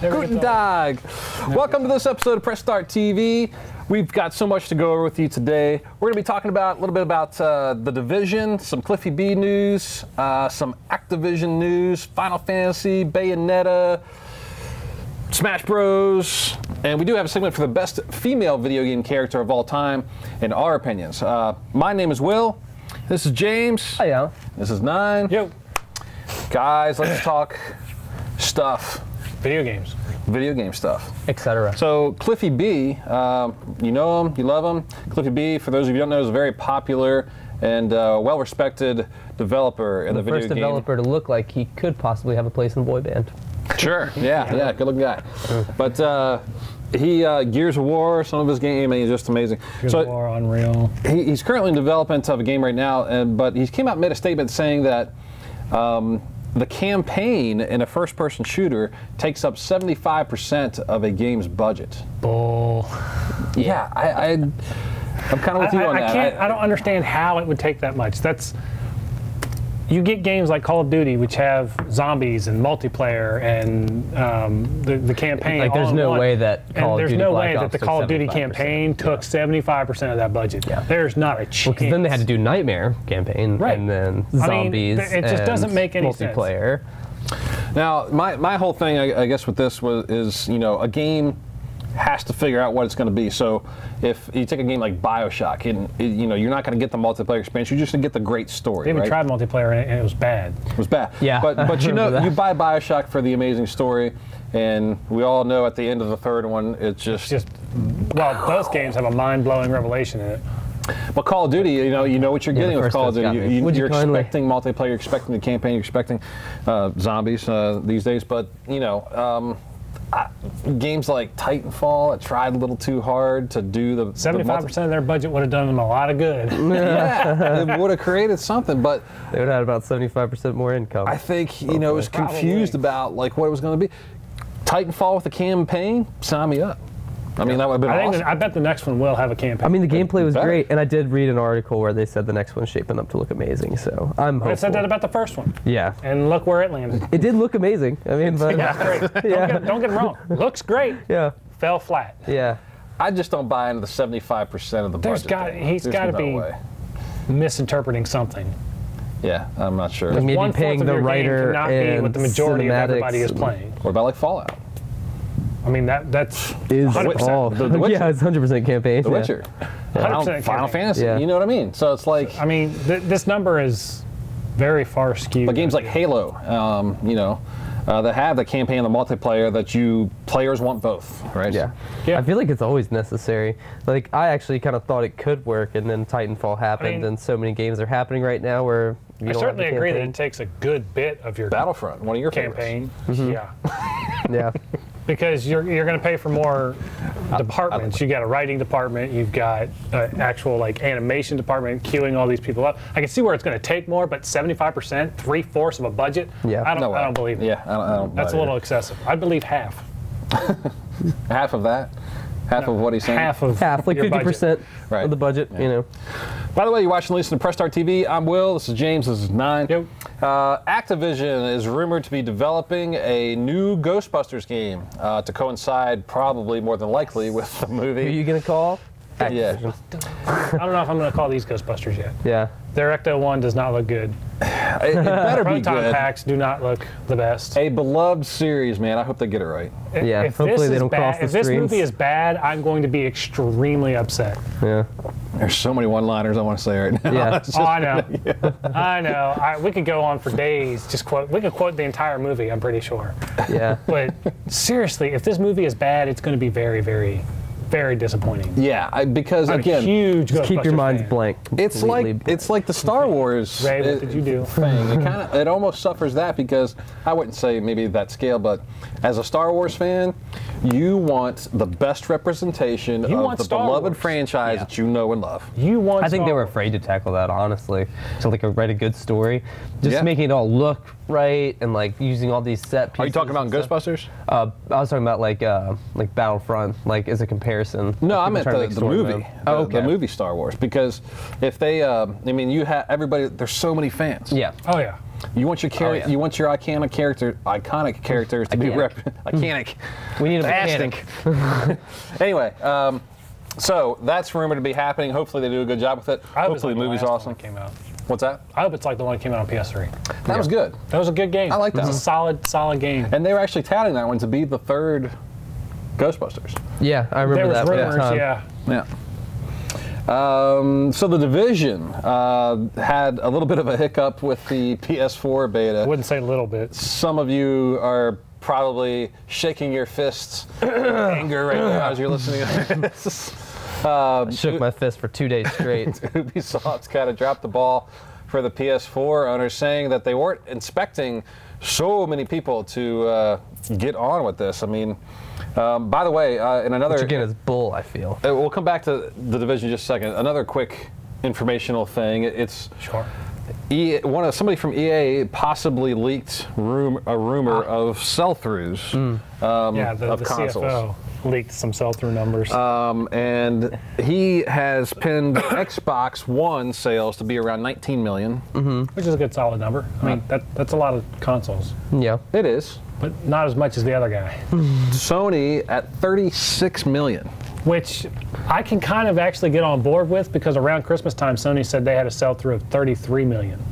Guten Tag! Welcome to this episode of Press Start TV. We've got so much to go over with you today. We're going to be talking about a little bit about The Division, some Cliffy B news, some Activision news, Final Fantasy, Bayonetta, Smash Bros. And we do have a segment for the best female video game character of all time, in our opinions. My name is Will. This is James. Hi, y'all. This is Nine. Yo. Guys, let's talk stuff. Video games. Video game stuff. Etc. So Cliffy B, you know him, you love him. Cliffy B, for those of you who don't know, is a very popular and well-respected developer in the video game. First developer to look like he could possibly have a place in a boy band. Sure, yeah, good looking guy. But he, Gears of War, some of his game, and he's just amazing. Gears of War, Unreal. He's currently in development of a game right now, but he came out and made a statement saying that the campaign in a first-person shooter takes up 75% of a game's budget. Bull. Yeah, I'm kind of with you on that. I don't understand how it would take that much. That's... You get games like Call of Duty, which have zombies and multiplayer and the campaign. Like, there's no way that Call of Duty campaign took 75% of that budget. Yeah. There's not a chance. Well, because then they had to do Nightmare campaign, right, and then zombies. I mean, it just doesn't make any multiplayer. Sense. Now, my whole thing, I guess, with this is, you know, a game has to figure out what it's going to be. So if you take a game like Bioshock, and you know, you're not going to get the multiplayer experience, you're just going to get the great story. They even tried multiplayer and it was bad. It was bad. Yeah. But you know, you buy Bioshock for the amazing story, and we all know at the end of the third one, it's just well, both games have a mind-blowing revelation in it. But Call of Duty, you know what you're getting with Call of Duty. You're expecting multiplayer, you're expecting the campaign, you're expecting zombies these days. But you know. Games like Titanfall, it tried a little too hard to do the 75% of their budget would have done them a lot of good. Yeah, it would have created something, but they would have had about 75% more income. I think hopefully. You know, it was confused about like what it was going to be. Titanfall with a campaign, sign me up. I mean, that would have been awesome. I bet the next one will have a campaign. I mean, the gameplay was great, and I did read an article where they said the next one's shaping up to look amazing, so I'm hopeful. They said that about the first one. Yeah. And look where it landed. It did look amazing. I mean, but... yeah, great. Yeah. Don't get it wrong. Looks great. Yeah. Fell flat. Yeah. I just don't buy into the 75% of the budget. He's got to be misinterpreting something. Yeah, I'm not sure. Maybe paying the writer and what the majority of everybody is playing. What about like Fallout? I mean, that is all. The Witcher. Yeah, it's 100% campaign. The Witcher. Yeah. 100% Final Fantasy. Yeah. You know what I mean? So it's like... I mean, this number is very far skewed. But games like Halo, you know, that have the campaign and the multiplayer that players want both, right? Yeah. I feel like it's always necessary. Like, I actually kind of thought it could work, and then Titanfall happened, and so many games are happening right now where... I certainly agree that it takes a good bit of your... Battlefront, one of your campaign. Mm-hmm. Yeah. Yeah. Because you're going to pay for more departments. You got a writing department. You've got an actual like animation department, queuing all these people up. I can see where it's going to take more, but 75%, 3/4 of a budget. Yeah, I don't believe it. Yeah, I don't. That's a little excessive. I believe half. Half of that. Half of what he's saying. Half, like 50% of the budget. Yeah. You know. By the way, you're watching and listening to Press Start TV. I'm Will. This is James. This is Nine. Yep. Activision is rumored to be developing a new Ghostbusters game to coincide, probably more than likely, with the movie. Who are you gonna call? Activision. Yeah. I don't know if I'm gonna call these Ghostbusters yet. Yeah. Their Ecto-1 does not look good. It better be good. Proton packs do not look the best. A beloved series, man. I hope they get it right. Yeah, hopefully they don't cross the screens. If this movie is bad, I'm going to be extremely upset. Yeah. There's so many one-liners I want to say right now. Yeah. Oh, I know. Yeah. I know. We could go on for days. We could quote the entire movie, I'm pretty sure. Yeah. But seriously, if this movie is bad, it's going to be very, very... very disappointing. Yeah, because again, huge keep your minds blank. It's like the Star Wars. Ray, what did you do? Thing. It almost suffers that because I wouldn't say maybe that scale, but as a Star Wars fan, you want the best representation of the beloved franchise that you know and love. You want. I think they were afraid to tackle that honestly. So like write a good story, just making it all look right and like using all these set pieces. Are you talking about Ghostbusters? I was talking about like Battlefront, like as a comparison. No, I meant the movie. Oh, okay. The movie Star Wars, because if they, I mean, you have everybody. There's so many fans. Yeah. Oh yeah. You want your character. Oh, yeah. You want your iconic characters to be iconic. We need a mechanic. Anyway, so that's rumored to be happening. Hopefully they do a good job with it. Hopefully the movie's awesome. Came out. What's that? I hope it's like the one that came out on PS3. That was good. That was a good game. I like that. It was a solid game. And they were actually touting that one to be the third Ghostbusters. Yeah, I remember that. There was rumors. Yeah. So The Division had a little bit of a hiccup with the PS4 beta. I wouldn't say a little bit. Some of you are probably shaking your fists in anger right now as you're listening to this. I shook my fist for 2 days straight. Ubisoft kind of dropped the ball for the PS4 owners, saying that they weren't expecting so many people to get on with this. I mean, by the way, in another... Which again is bull, I feel. We'll come back to The Division in just a second. Another quick informational thing. It's... Sure. Somebody from EA possibly leaked a rumor of sell-throughs of the consoles. CFO leaked some sell-through numbers. And he has pinned Xbox One sales to be around 19 million. Mm-hmm. Which is a good solid number. I mean, that's a lot of consoles. Yeah. It is. But not as much as the other guy. Sony at 36 million. Which I can kind of actually get on board with, because around Christmas time, Sony said they had a sell-through of 33 million.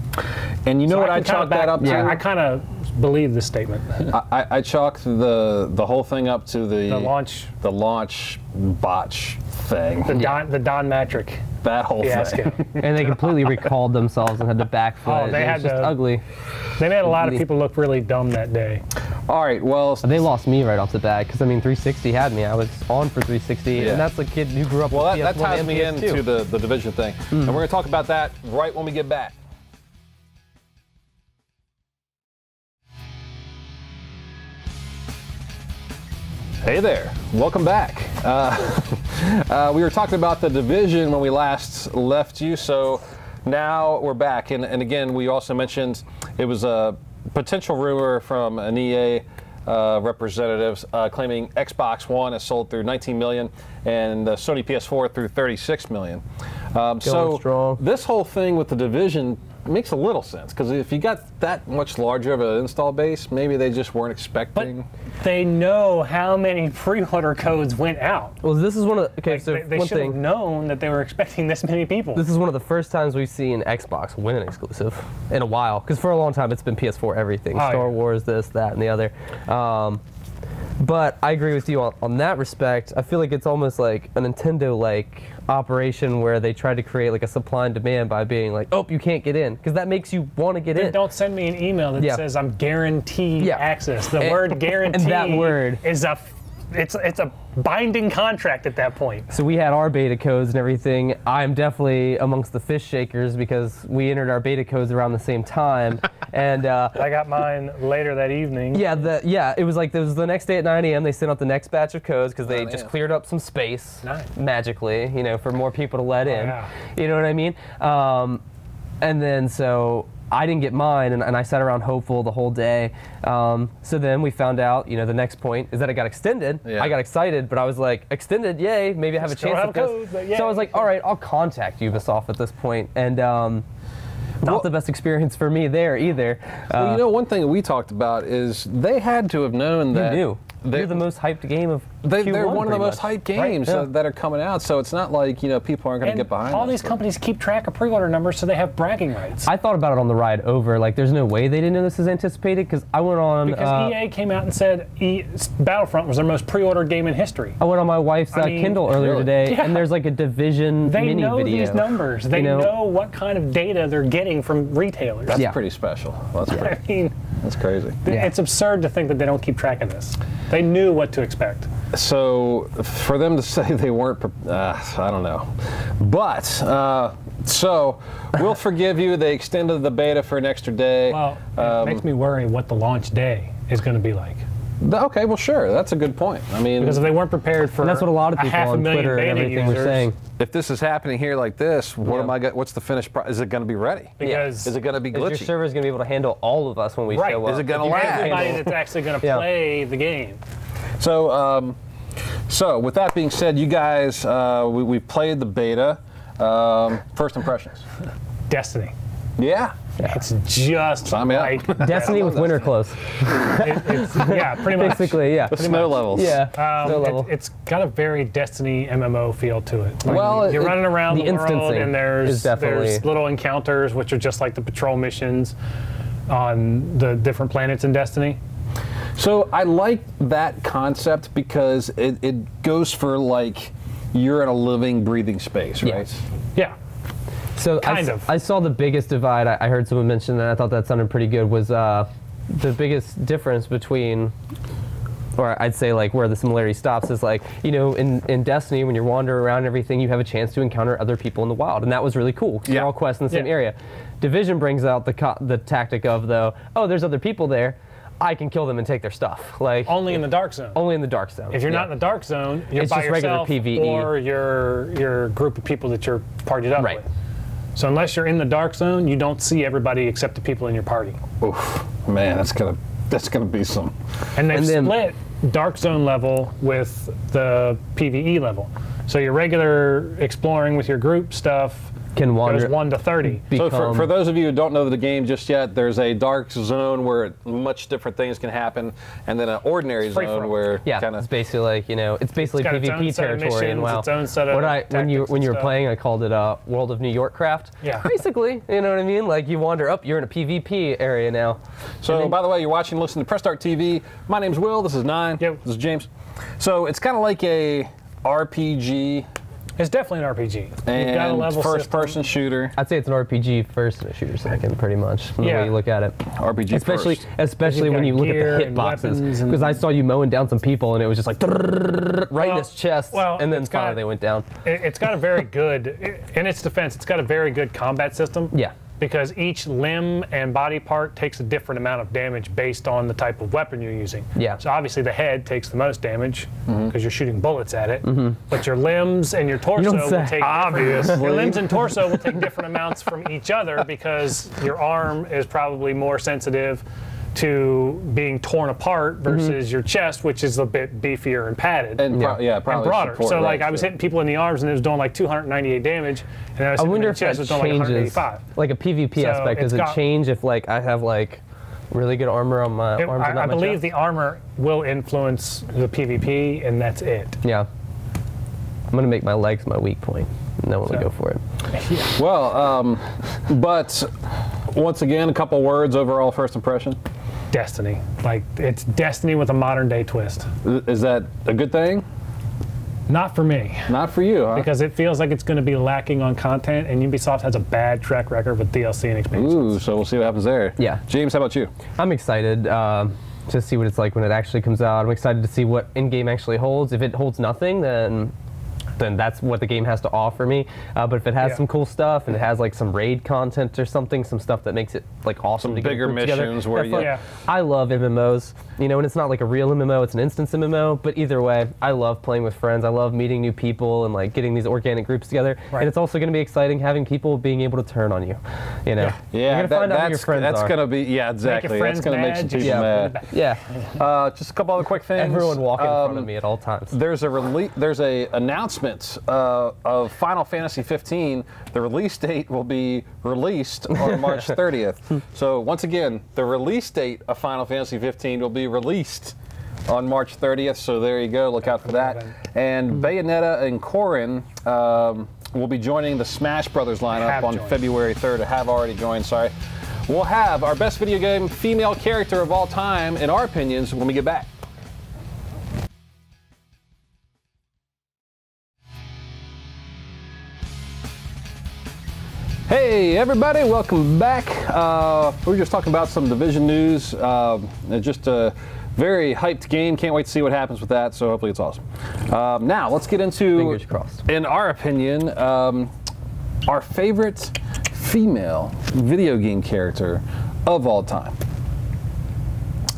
And you know what I chalked that up to? Yeah, I kind of believe this statement. I chalked the whole thing up to the launch botch thing. The Don Matrick. That whole thing. And they completely recalled themselves and had to backflip. Oh, they had just ugly. They made a lot of people look really dumb that day. All right, well, they lost me right off the bat, because I mean, 360 had me. I was on for 360, and that's a kid who grew up with PS1 and PS2. Well, that ties me into the Division thing, and we're going to talk about that right when we get back. Hey there, welcome back. We were talking about The Division when we last left you, so now we're back. And again, we also mentioned it was a potential rumor from an EA representative claiming Xbox One has sold through 19 million and the Sony PS4 through 36 million. So strong. This whole thing with The Division makes a little sense, because if you got that much larger of an install base, maybe they just weren't expecting. But they know how many pre-order codes went out. Well, this is one of the, they should have known that they were expecting this many people. This is one of the first times we've seen Xbox win an exclusive in a while, because for a long time it's been PS4 everything, Star Wars, this, that, and the other. But I agree with you on that respect. I feel like it's almost like a Nintendo-like operation where they tried to create like a supply and demand by being like, oh, you can't get in, because that makes you want to get in. Don't send me an email that says I'm guaranteed access. The word guarantee and that word is it's a binding contract at that point. So we had our beta codes and everything. I'm definitely amongst the fish shakers, because we entered our beta codes around the same time. And I got mine later that evening. Yeah, it was like, it was the next day at 9 a.m. They sent out the next batch of codes, because they just cleared up some space magically, you know, for more people to let in. Yeah. You know what I mean? And then so I didn't get mine, and I sat around hopeful the whole day. So then we found out, you know, the next point is that it got extended. Yeah. I got excited, but I was like, extended, yay, maybe I have a chance at this. So I was like, all right, I'll contact Ubisoft at this point. And not the best experience for me there either. Well, you know, one thing that we talked about is they had to have known that. You knew. They're the most hyped game of Q1, they're one of the most hyped games that are coming out, so it's not like, you know, people aren't going to get behind all these companies keep track of pre-order numbers so they have bragging rights. I thought about it on the ride over, like, there's no way they didn't know this is anticipated, because I went on... Because EA came out and said Battlefront was their most pre-ordered game in history. I went on my wife's Kindle earlier today, and there's like a Division mini video. They know these numbers. They know what kind of data they're getting from retailers. That's pretty special. That's pretty, I mean, that's crazy. It's absurd to think that they don't keep track of this. They knew what to expect. So for them to say they weren't, I don't know. But so we'll forgive you. They extended the beta for an extra day. Well, it makes me worry what the launch day is going to be like. Okay, well, sure. That's a good point. I mean, because if they weren't prepared for, and that's what a lot of people on Twitter and everything were saying. If this is happening here like this, what am I? What's the finished product? Is it going to be ready? Because is it going to be glitchy? Your server is going to be able to handle all of us when we show up. Is it going to last? Everybody that's actually going to play the game. So, so with that being said, you guys, we played the beta. First impressions. Destiny. Yeah. Yeah. It's just like Destiny with winter clothes. It's, yeah, pretty much. Basically, yeah. With snow levels. Yeah, snow level. It's got a very Destiny MMO feel to it. Like, well, you're running around the world, and there's little encounters, which are just like the patrol missions on the different planets in Destiny. So I like that concept because it goes for, like, you're in a living, breathing space, right? Yeah. So I saw the biggest divide. I heard someone mention that. I thought that sounded pretty good. Was the biggest difference between, or I'd say like where the similarity stops is like, you know, in Destiny, when you're wandering around and everything, you have a chance to encounter other people in the wild, and that was really cool. Yeah. You're all questing in the same area. Division brings out the tactic of though, oh, there's other people there. I can kill them and take their stuff. Like only in the Dark Zone. Only in the Dark Zone. If you're not in the Dark Zone, you're by yourself, regular PvE. Or your group of people that you're partied up with. So unless you're in the Dark Zone, you don't see everybody except the people in your party. Oof, man, that's gonna be some. And they've split Dark Zone level with the PvE level. So your regular exploring with your group stuff goes 1 to 30. So for those of you who don't know the game just yet, there's a Dark Zone where much different things can happen, and then an ordinary zone where it's basically like, you know, it's PvP territory. And wow, when you were playing, I called it World of New York Craft. Yeah, basically, you know what I mean? Like you wander up, you're in a PvP area now. So by the way, you're watching, listening to Press Start TV. My name's Will. This is Nine. Yep. This is James. So it's kind of like a RPG. It's definitely an RPG. And you've got a level first-person shooter. I'd say it's an RPG first and a shooter second, pretty much. From the way you look at it. RPG especially, first. Especially when you look at the hit boxes. Because I saw you mowing down some people, and it was just like right in his chest, and then finally they went down. It's got a very good, in its defense, it's got a very good combat system. Yeah. Because each limb and body part takes a different amount of damage based on the type of weapon you're using. Yeah. So obviously the head takes the most damage because you're shooting bullets at it. But your limbs and your torso will take your limbs and torso will take different amounts from each other because your arm is probably more sensitive to being torn apart versus your chest, which is a bit beefier and padded and broader. Support, so like I was hitting people in the arms and it was doing like 298 damage, and I was hitting the chest, it was doing like 185. Like a PvP aspect, does it change if like I have like really good armor on my arms? I believe the armor will influence the PvP, and that's it. Yeah. I'm gonna make my legs my weak point. No one would go for it. Yeah. Well, but once again, a couple words overall first impression. Destiny. Like, it's Destiny with a modern day twist. Is that a good thing? Not for me. Not for you, huh? Because it feels like it's going to be lacking on content, and Ubisoft has a bad track record with DLC and expansions. Ooh, so we'll see what happens there. Yeah. James, how about you? I'm excited to see what it's like when it actually comes out. I'm excited to see what in-game actually holds. If it holds nothing, then that's what the game has to offer me. But if it has some cool stuff, and it has like some raid content or something, some stuff that makes it like awesome to get together. Some bigger missions where I love MMOs, you know, and it's not like a real MMO, it's an instance MMO, but either way, I love playing with friends, I love meeting new people and like getting these organic groups together. Right. And it's also gonna be exciting having people being able to turn on you, you know. Yeah, that's gonna be, exactly. That's gonna make some people mad. Yeah. Just a couple other quick things. Everyone walking in front of me at all times. There's a announcement of Final Fantasy 15, the release date will be released on March 30th. So once again, the release date of Final Fantasy 15 will be released on March 30th. So there you go. Look out for that. And Bayonetta and Corrin will be joining the Smash Brothers lineup on February 3rd. Or have already joined. Sorry. We'll have our best video game female character of all time in our opinions when we get back. Hey everybody, welcome back. We were just talking about some Division news. Just a very hyped game. Can't wait to see what happens with that, so hopefully it's awesome. Now, let's get into, fingers crossed, in our opinion, our favorite female video game character of all time.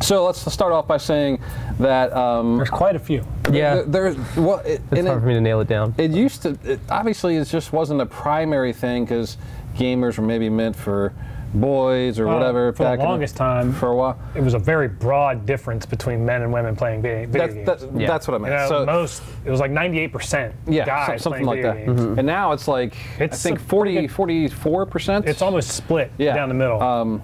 So let's start off by saying that there's quite a few. Yeah, it's hard for me to nail it down. It used to, obviously, it just wasn't a primary thing because gamers were maybe meant for boys or whatever. For the longest time, for a while, it was a very broad difference between men and women playing video games. That's what I meant. You know, so most, it was like 98% guys, something like that. Mm-hmm. And now it's like, I think 44%. It's almost split down the middle.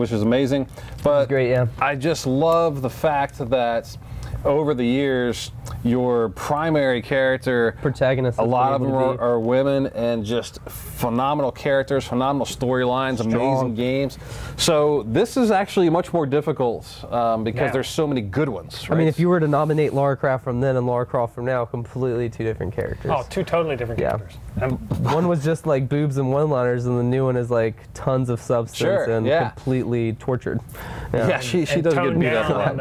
Which is amazing. But great, I just love the fact that over the years, your primary character, protagonists, a lot of them are women, and just phenomenal characters, phenomenal storylines, amazing games. So this is actually much more difficult because there's so many good ones. Right? I mean, if you were to nominate Lara Croft from then and Lara Croft from now, completely two different characters. Oh, two totally different characters. One was just like boobs and one-liners, and the new one is like tons of substance and completely tortured. Yeah, she does get beat up a lot.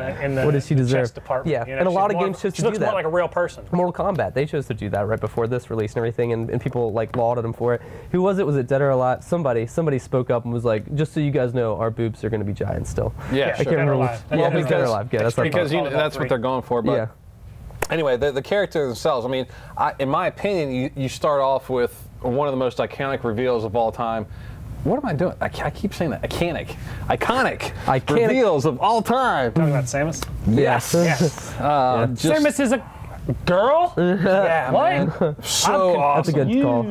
What does she deserve? Yeah, you know, and a lot of games chose to do that. She looks more like a real person. Mortal Kombat, they chose to do that right before this release and everything, and people like lauded them for it. Who was it? Was it Dead or Alive? Somebody spoke up and was like, just so you guys know, our boobs are going to be giant still. Yeah, I can't remember. Well, because Dead or Alive. Yeah, that's because you know, that's what they're going for. But anyway, the characters themselves. I mean, in my opinion, you start off with one of the most iconic reveals of all time. What am I doing? I keep saying that. Iconic reveals of all time. Talking about Samus? Yes. Samus is a girl? Yeah, what? So awesome. That's a good call.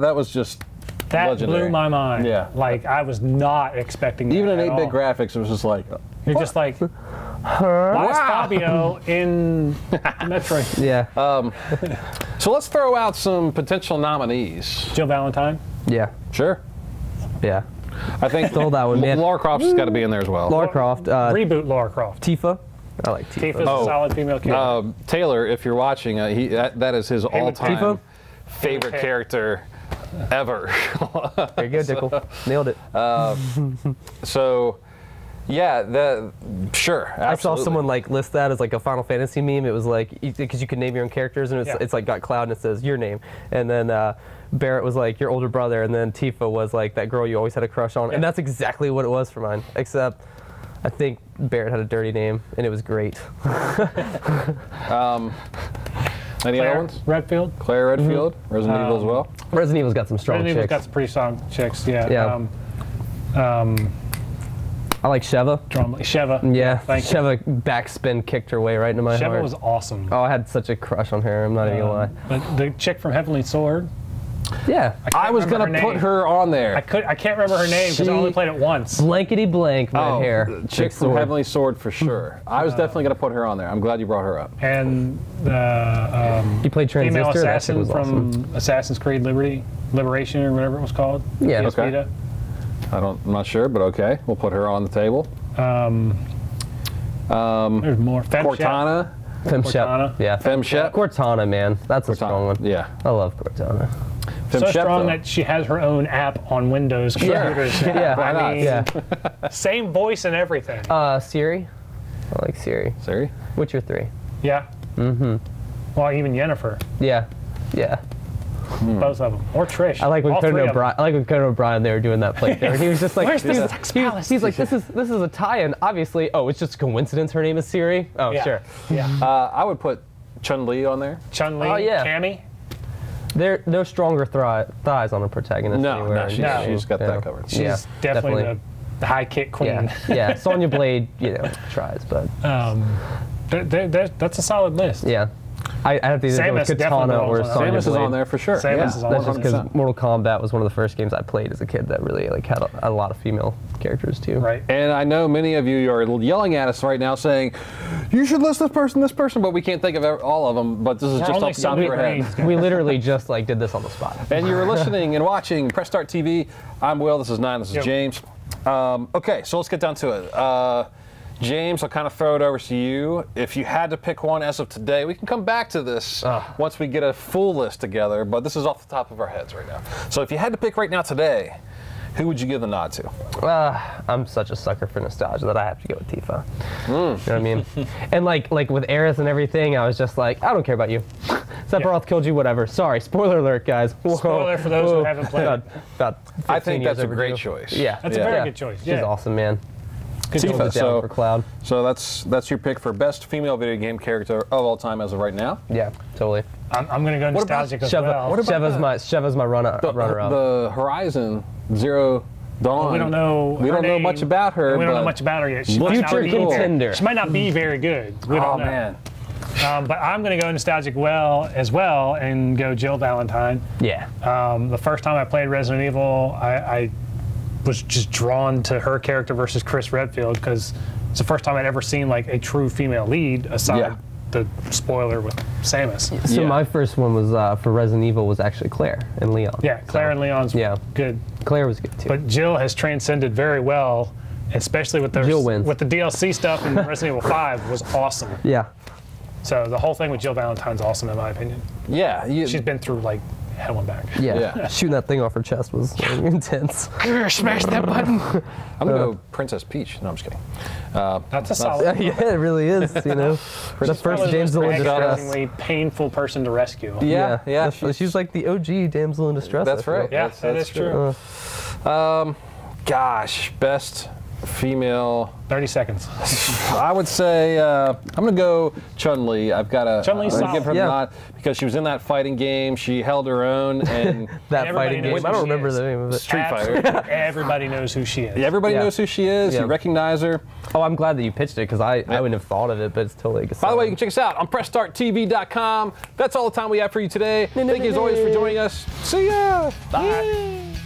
That was just legendary. Blew my mind. Yeah. Like, I was not expecting that. Even in 8-bit graphics, it was just like... You're just like... Why is Fabio in Metroid? So let's throw out some potential nominees. Jill Valentine? Yeah. Sure. Yeah. I think that one, man. Lara Croft's got to be in there as well. Lara Croft. Reboot Lara Croft. Tifa. I like Tifa. Tifa's a solid female character. Taylor, if you're watching, that is his all-time favorite character ever. Very good, Dickel. Nailed it. Yeah, sure. Absolutely. I saw someone like list that as like a Final Fantasy meme. It was like, because you can name your own characters, and it's like got Cloud and it says your name, and then Barrett was like your older brother, and then Tifa was like that girl you always had a crush on, and that's exactly what it was for mine. Except, I think Barrett had a dirty name, and it was great. Any other ones? Redfield. Claire Redfield. Mm-hmm. Resident Evil as well. Resident Evil's got some strong chicks. Resident Evil's got some pretty strong chicks. Yeah. I like Sheva. Sheva. Yeah. Sheva backspin kicked her way right into my heart. Sheva was awesome. Oh, I had such a crush on her. I'm not even going to lie. But the chick from Heavenly Sword. Yeah. I was going to put her on there. I can't remember her name because I only played it once. Blankety blank red hair. Chick from Heavenly Sword for sure. I was definitely going to put her on there. I'm glad you brought her up. And the you played Transistor? Female assassin was from Assassin's Creed Liberation or whatever it was called. Yeah. Okay. I'm not sure, but okay. We'll put her on the table. There's more. Cortana. FemShep. Yeah. FemShep. Cortana, man. That's a strong one. Yeah. I love Cortana. So strong that she has her own app on Windows computers. I mean, same voice and everything. Siri. I like Siri. Siri? Witcher 3. Yeah. Mm-hmm. Well, even Yennefer. Yeah. Yeah. Both of them, or Trish. I like when Conan O'Brien they were doing that play there, and he was just like, "Where's the sex palace?" He's like, "This is a tie-in, obviously." Oh, it's just a coincidence. Her name is Siri. Oh, sure. Yeah. I would put Chun-Li on there. Chun-Li. Oh yeah. Cammy. There, no stronger thighs on a protagonist. No, she's got that covered. She's definitely the high kick queen. Yeah. Sonya Blade, tries, but that's a solid list. Yeah. I have to either go with Katana or Sonya Blade. Samus is on there for sure. Samus is on there. That's just because Mortal Kombat was one of the first games I played as a kid that really like had a lot of female characters too. Right. And I know many of you are yelling at us right now saying, you should list this person, but we can't think of all of them, but this is just off the top of your head. We literally just like did this on the spot. And you were listening and watching Press Start TV. I'm Will, this is Nine, this is James. Okay, so let's get down to it. James, I'll kind of throw it over to you. If you had to pick one as of today, we can come back to this once we get a full list together, but this is off the top of our heads right now. So if you had to pick right now today, who would you give the nod to? I'm such a sucker for nostalgia that I have to go with Tifa. You know what I mean? And like with Aerith and everything, I was just like, I don't care about you. Sephiroth killed you, whatever. Sorry, spoiler alert, guys. Whoa. Spoiler for those who haven't played. About 15 I think that's a great choice. Yeah. That's a very good choice. Yeah. She's awesome, man. Tifa, so, for Cloud. So that's your pick for best female video game character of all time as of right now. Yeah, totally. I'm going to go nostalgic as well. Sheva's my runner-up. The Horizon Zero Dawn. Well, we don't know. We don't know much about her. We don't know much about her yet. She might not be very good. We don't know. Man. But I'm going to go nostalgic as well and go Jill Valentine. Yeah. The first time I played Resident Evil, I was just drawn to her character versus Chris Redfield because it's the first time I'd ever seen like a true female lead aside the spoiler with Samus. So my first one was for Resident Evil was actually Claire and Leon. Yeah, Claire and Leon's good. Claire was good too. But Jill has transcended very well, especially with the DLC stuff in Resident Evil 5 was awesome. Yeah. So the whole thing with Jill Valentine's awesome in my opinion. Yeah, she's been through like hell and back. Yeah, shooting that thing off her chest was intense. Smash that button. I'm gonna go Princess Peach. No, I'm just kidding. That's a solid. Yeah, it really is. You know, the first damsel in distress. A painful person to rescue. Yeah, yeah. She's like the OG damsel in distress. That's right. Yeah, that's true. Gosh, best female. 30 seconds. I would say I'm gonna go Chun-Li. I've got a give her a nod because she was in that fighting game. She held her own and that fighting game. I don't remember the name of it. Street Fighter. Everybody knows who she is. Yeah, everybody knows who she is. You recognize her. Oh, I'm glad that you pitched it because I wouldn't have thought of it, but it's totally good. By the way, you can check us out on pressstarttv.com. That's all the time we have for you today. Thank you as always for joining us. See ya. Bye.